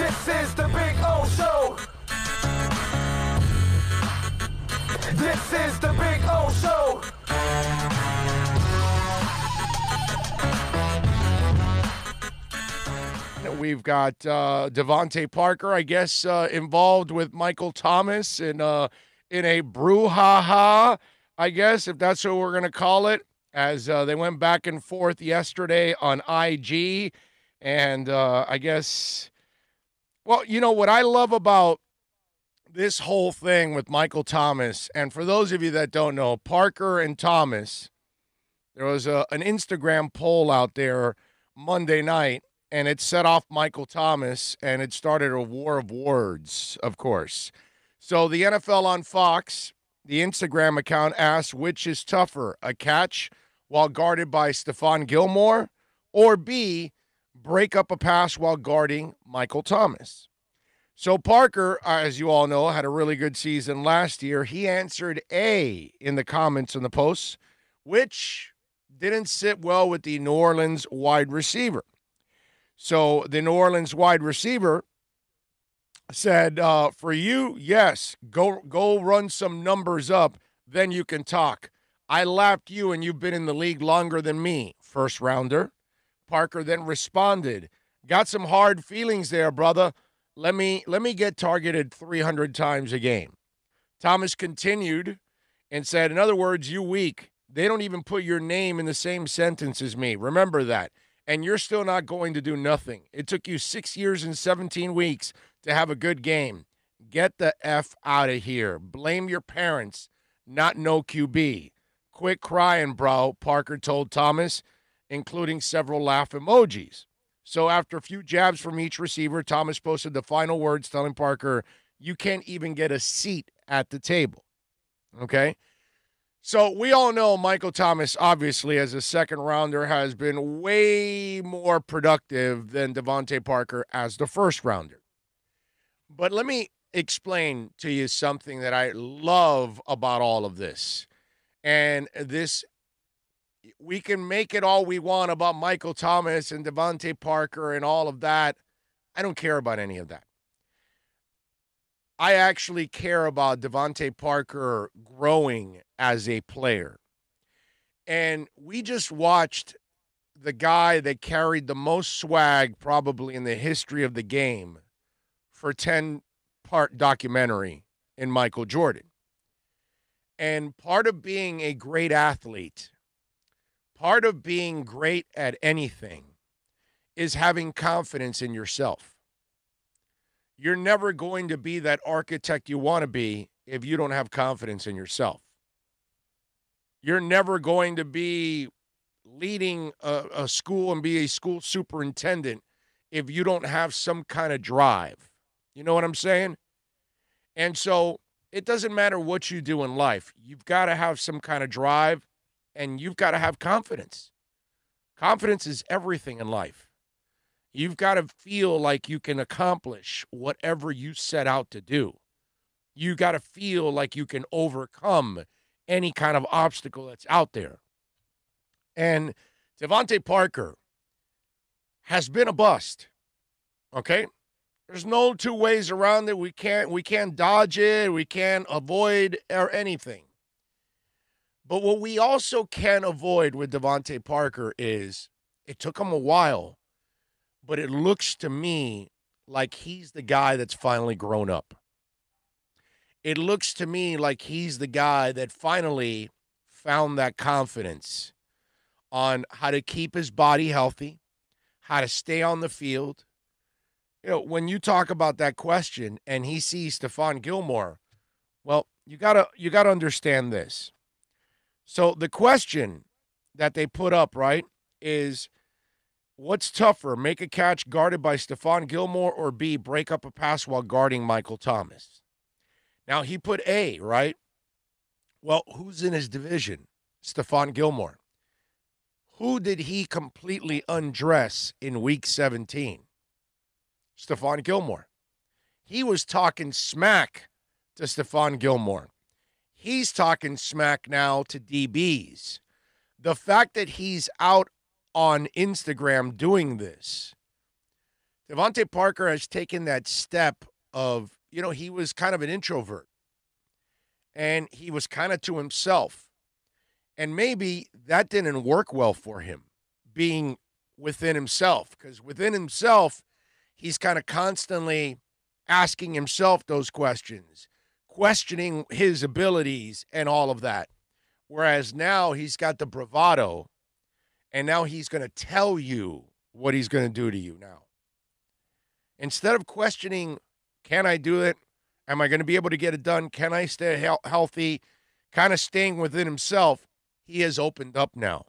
This is the Big O Show. This is the Big O Show. We've got DeVante Parker, I guess, involved with Michael Thomas in a brouhaha, I guess, if that's what we're going to call it, as they went back and forth yesterday on IG. And I guess, well, you know, what I love about this whole thing with Michael Thomas, and for those of you that don't know, Parker and Thomas, there was an Instagram poll out there Monday night, and it set off Michael Thomas, and it started a war of words, of course. So the NFL on Fox, the Instagram account asked, which is tougher, a catch while guarded by Stephon Gilmore, or B, break up a pass while guarding Michael Thomas? So Parker, as you all know, had a really good season last year. He answered A in the comments and the posts, which didn't sit well with the New Orleans wide receiver. So the New Orleans wide receiver said, for you, yes, go run some numbers up, then you can talk. I lapped you and you've been in the league longer than me, first rounder. Parker then responded, got some hard feelings there, brother. Let me get targeted 300 times a game. Thomas continued and said, in other words, you weak. They don't even put your name in the same sentence as me. Remember that. And you're still not going to do nothing. It took you 6 years and 17 weeks to have a good game. Get the F out of here. Blame your parents, not no QB. Quit crying, bro, Parker told Thomas, including several laugh emojis. So after a few jabs from each receiver, Thomas posted the final words telling Parker, you can't even get a seat at the table. Okay? So we all know Michael Thomas, obviously, as a second rounder, has been way more productive than DeVante Parker as the first rounder. But let me explain to you something that I love about all of this. And this, we can make it all we want about Michael Thomas and DeVante Parker and all of that. I don't care about any of that. I actually care about DeVante Parker growing as a player. And we just watched the guy that carried the most swag probably in the history of the game for a 10-part documentary in Michael Jordan. And part of being a great athlete, part of being great at anything, is having confidence in yourself. You're never going to be that architect you want to be if you don't have confidence in yourself. You're never going to be leading a school and be a school superintendent if you don't have some kind of drive. You know what I'm saying? And so it doesn't matter what you do in life. You've got to have some kind of drive, and you've got to have confidence. Confidence is everything in life. You've got to feel like you can accomplish whatever you set out to do. You got to feel like you can overcome any kind of obstacle that's out there. And DeVante Parker has been a bust. Okay? There's no two ways around it. We can't dodge it. We can't avoid or anything. But what we also can avoid with DeVante Parker is it took him a while, but it looks to me like he's the guy that's finally grown up. It looks to me like he's the guy that finally found that confidence on how to keep his body healthy, how to stay on the field. You know, when you talk about that question and he sees Stephon Gilmore, well, you gotta understand this. So the question that they put up, right, is, what's tougher, make a catch guarded by Stephon Gilmore, or B, break up a pass while guarding Michael Thomas? Now, he put A, right? Well, who's in his division? Stephon Gilmore. Who did he completely undress in Week 17? Stephon Gilmore. He was talking smack to Stephon Gilmore. He's talking smack now to DBs. The fact that he's out on Instagram doing this DeVante Parker has taken that step of, you know, he was kind of an introvert and he was kind of to himself. And maybe that didn't work well for him, being within himself, because within himself, he's kind of constantly asking himself those questions, questioning his abilities and all of that. Whereas now he's got the bravado, and now he's going to tell you what he's going to do to you now. Instead of questioning, can I do it? Am I going to be able to get it done? Can I stay healthy? Kind of staying within himself, he has opened up now.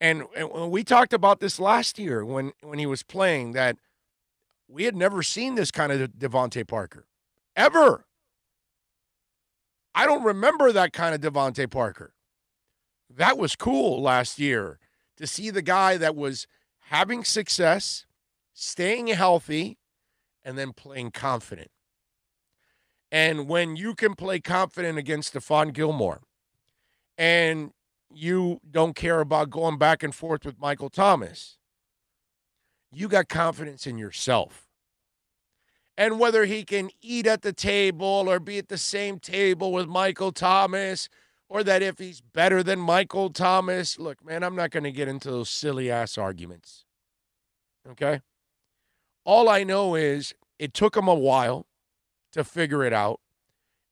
And we talked about this last year when he was playing, that we had never seen this kind of DeVante Parker, ever. I don't remember that kind of DeVante Parker. That was cool last year to see the guy that was having success, staying healthy, and then playing confident. And when you can play confident against Stephon Gilmore and you don't care about going back and forth with Michael Thomas, you got confidence in yourself. And whether he can eat at the table or be at the same table with Michael Thomas, or that if he's better than Michael Thomas, look, man, I'm not going to get into those silly-ass arguments, okay? All I know is it took him a while to figure it out,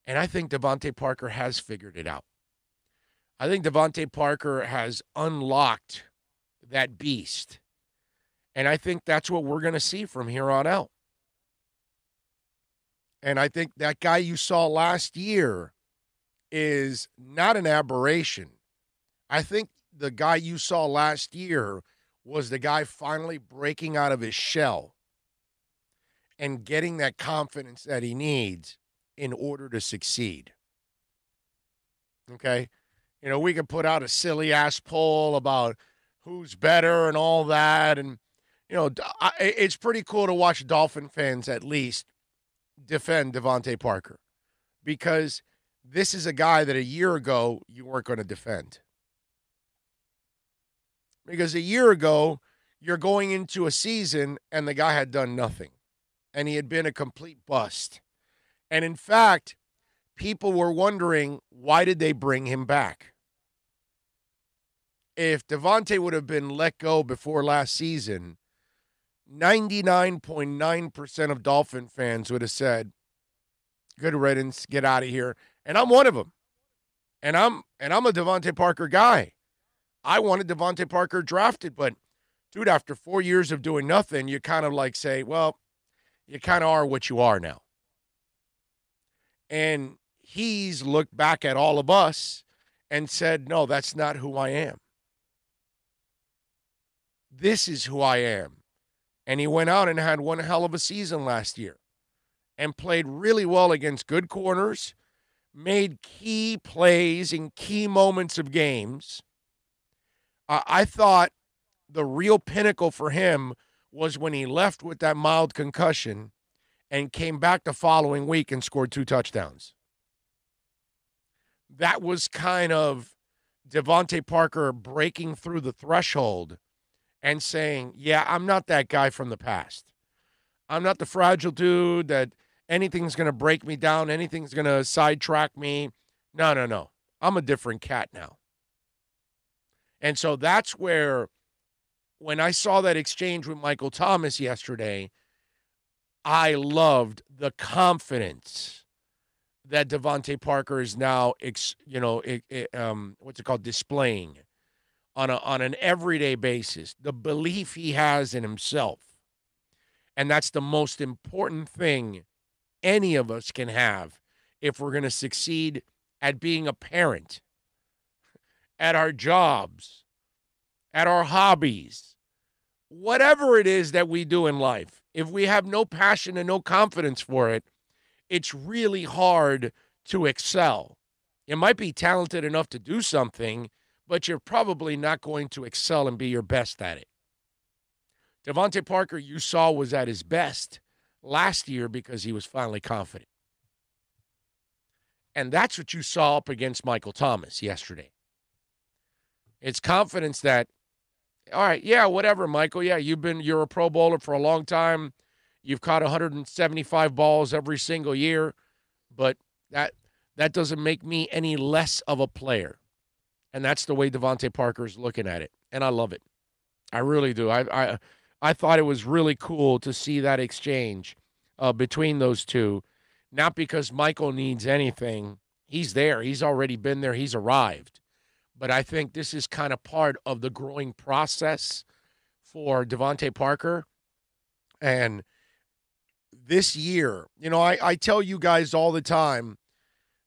and I think DeVante Parker has figured it out. I think DeVante Parker has unlocked that beast. And I think that's what we're going to see from here on out. And I think that guy you saw last year is not an aberration. I think the guy you saw last year was the guy finally breaking out of his shell and getting that confidence that he needs in order to succeed. Okay? You know, we could put out a silly-ass poll about who's better and all that, and you know, it's pretty cool to watch Dolphin fans at least defend DeVante Parker, because this is a guy that a year ago you weren't going to defend. Because a year ago, you're going into a season and the guy had done nothing, and he had been a complete bust. And in fact, people were wondering, why did they bring him back? If DeVante would have been let go before last season, 99.9% of Dolphin fans would have said, good riddance, get out of here. And I'm one of them. And I'm a DeVante Parker guy. I wanted DeVante Parker drafted, but dude, after 4 years of doing nothing, you kind of like say, well, you kind of are what you are now. And he's looked back at all of us and said, no, that's not who I am. This is who I am. And he went out and had one hell of a season last year and played really well against good corners, made key plays in key moments of games. I thought the real pinnacle for him was when he left with that mild concussion and came back the following week and scored 2 touchdowns. That was kind of DeVante Parker breaking through the threshold and saying, yeah, I'm not that guy from the past. I'm not the fragile dude that anything's going to break me down, anything's going to sidetrack me. No, no, no. I'm a different cat now. And so that's where, when I saw that exchange with Michael Thomas yesterday, I loved the confidence that DeVante Parker is now, displaying. On an everyday basis, the belief he has in himself. And that's the most important thing any of us can have if we're going to succeed at being a parent, at our jobs, at our hobbies, whatever it is that we do in life. If we have no passion and no confidence for it, it's really hard to excel. You might be talented enough to do something, but you're probably not going to excel and be your best at it. DeVante Parker, you saw, was at his best last year because he was finally confident. And that's what you saw up against Michael Thomas yesterday. It's confidence that all right, yeah, whatever, Michael. Yeah, you're a Pro Bowler for a long time. You've caught 175 balls every single year, but that doesn't make me any less of a player. And that's the way DeVante Parker is looking at it, and I love it. I really do. I thought it was really cool to see that exchange between those two, not because Michael needs anything. He's there. He's already been there. He's arrived. But I think this is kind of part of the growing process for DeVante Parker. And this year, you know, I tell you guys all the time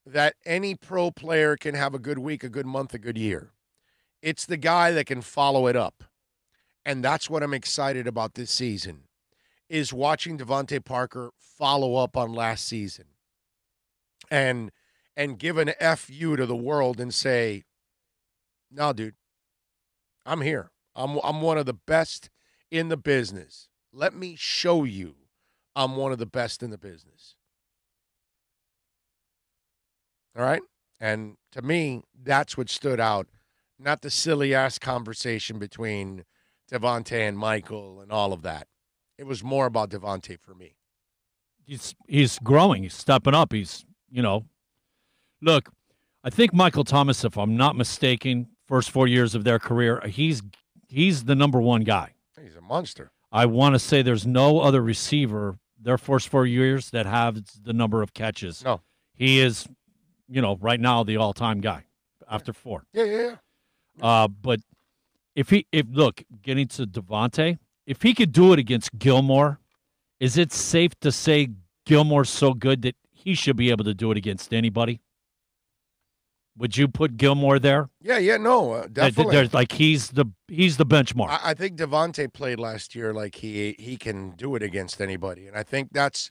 that any pro player can have a good week, a good month, a good year. It's the guy that can follow it up. And that's what I'm excited about this season, is watching DeVante Parker follow up on last season and give an FU to the world and say, no, dude, I'm here. I'm one of the best in the business. Let me show you I'm one of the best in the business. All right? And to me, that's what stood out, not the silly-ass conversation between DeVante and Michael and all of that. It was more about DeVante for me. He's growing. He's stepping up. He's, you know. Look, I think Michael Thomas, if I'm not mistaken, first 4 years of their career, he's the number one guy. He's a monster. I want to say there's no other receiver their first 4 years that have the number of catches. No. He is, you know, right now the all-time guy after four. Yeah. But if getting to DeVante, if he could do it against Gilmore, is it safe to say Gilmore's so good that he should be able to do it against anybody? Would you put Gilmore there? Yeah, no, definitely. Like he's the benchmark. I think DeVante played last year like he can do it against anybody, and I think that's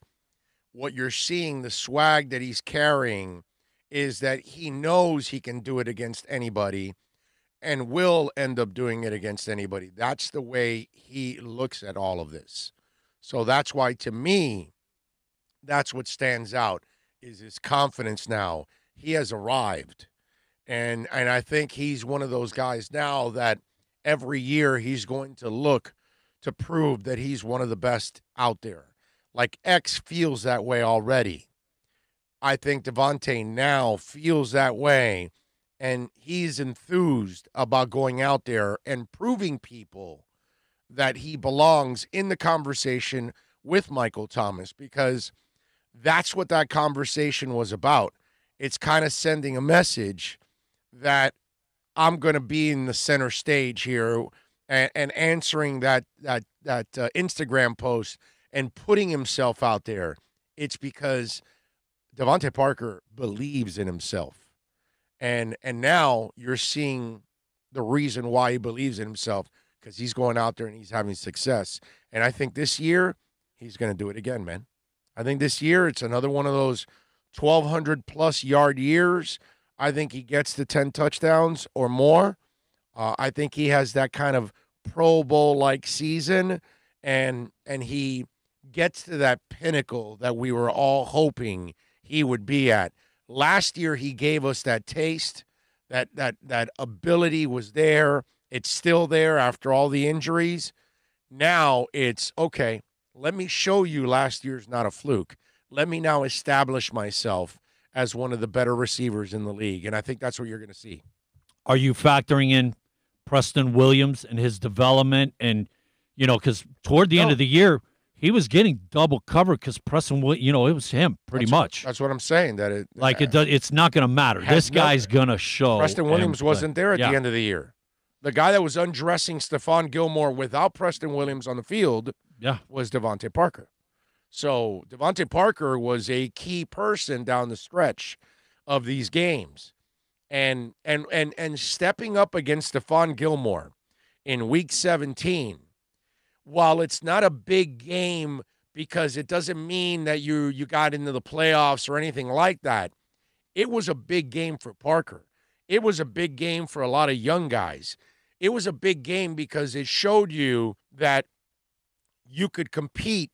what you're seeing. The swag that he's carrying is that he knows he can do it against anybody, and will end up doing it against anybody. That's the way he looks at all of this. So that's why, to me, that's what stands out is his confidence now. He has arrived. And I think he's one of those guys now that every year he's going to look to prove that he's one of the best out there. Like X feels that way already. I think DeVante now feels that way, and he's enthused about going out there and proving people that he belongs in the conversation with Michael Thomas, because that's what that conversation was about. It's kind of sending a message that I'm going to be in the center stage here and answering that Instagram post and putting himself out there. It's because DeVante Parker believes in himself. And now you're seeing the reason why he believes in himself, because he's going out there and he's having success. And I think this year he's going to do it again, man. I think this year it's another one of those 1,200-plus yard years. I think he gets to 10 touchdowns or more. I think he has that kind of Pro Bowl-like season, and he gets to that pinnacle that we were all hoping he would be at. Last year, he gave us that taste. That ability was there. It's still there after all the injuries. Now it's, okay, let me show you last year's not a fluke. Let me now establish myself as one of the better receivers in the league, and I think that's what you're going to see. Are you factoring in Preston Williams and his development? And, you know, because toward the end of the year, he was getting double covered because Preston Williams, you know, it was him pretty much. That's what I'm saying. It's not going to matter. This guy's going to show. Preston Williams wasn't there at the end of the year. The guy that was undressing Stephon Gilmore without Preston Williams on the field was DeVante Parker. So DeVante Parker was a key person down the stretch of these games. And stepping up against Stephon Gilmore in Week 17, while it's not a big game because it doesn't mean that you got into the playoffs or anything like that, it was a big game for Parker. It was a big game for a lot of young guys. It was a big game because it showed you that you could compete.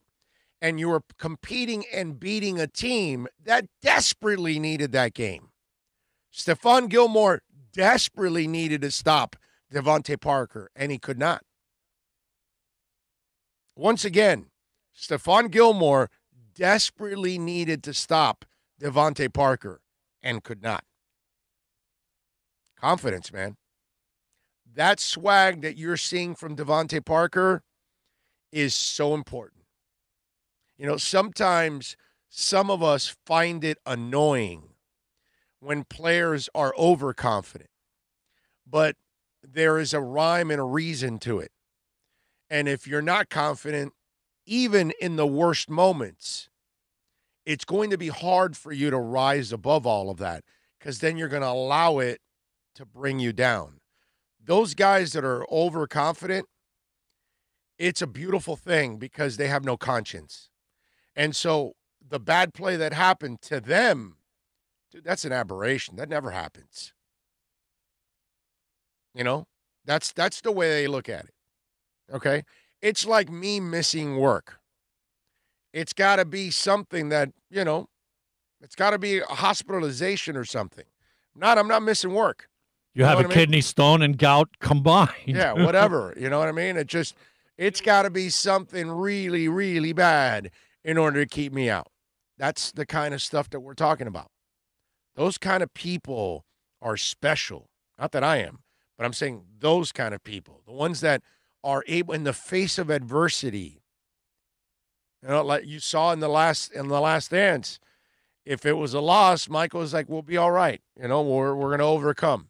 And you were competing and beating a team that desperately needed that game. Stephon Gilmore desperately needed a stop DeVante Parker, and he could not. Once again, Stephon Gilmore desperately needed to stop DeVante Parker and could not. Confidence, man. That swag that you're seeing from DeVante Parker is so important. You know, sometimes some of us find it annoying when players are overconfident, but there is a rhyme and a reason to it. And if you're not confident, even in the worst moments, it's going to be hard for you to rise above all of that, because then you're going to allow it to bring you down. Those guys that are overconfident, it's a beautiful thing because they have no conscience. And so the bad play that happened to them, dude, that's an aberration. That never happens. You know, that's the way they look at it. Okay? It's like me missing work. It's got to be something that, you know, it's got to be a hospitalization or something. I'm not missing work. You have a kidney stone and gout combined. Yeah, whatever. You know what I mean? It just, it's got to be something really, really bad in order to keep me out. That's the kind of stuff that we're talking about. Those kind of people are special. Not that I am, but I'm saying those kind of people, the ones that are able, in the face of adversity, you know, like you saw in the last dance, if it was a loss, Michael was like, we'll be all right. You know, we're going to overcome.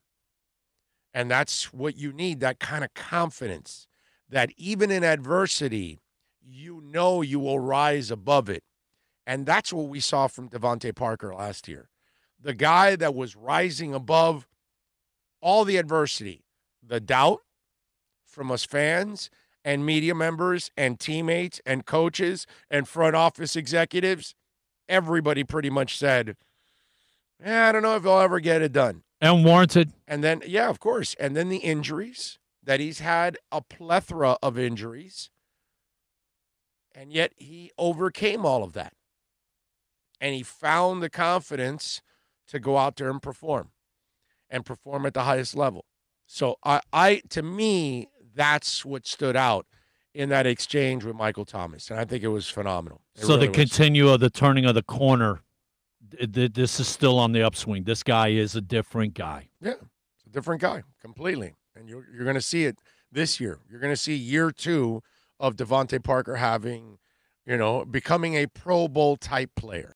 And that's what you need, that kind of confidence that even in adversity, you know you will rise above it. And that's what we saw from DeVante Parker last year. The guy that was rising above all the adversity, the doubt from us fans and media members and teammates and coaches and front office executives, everybody pretty much said, I don't know if he'll ever get it done. And warranted. And then, yeah, of course. And then the injuries that he's had, a plethora of injuries. And yet he overcame all of that. And he found the confidence to go out there and perform at the highest level. So I to me, that's what stood out in that exchange with Michael Thomas, and I think it was phenomenal. So the continue of the turning of the corner, this is still on the upswing. This guy is a different guy. Yeah, it's a different guy completely, and you're going to see it this year. You're going to see year two of DeVante Parker having, you know, becoming a Pro Bowl type player.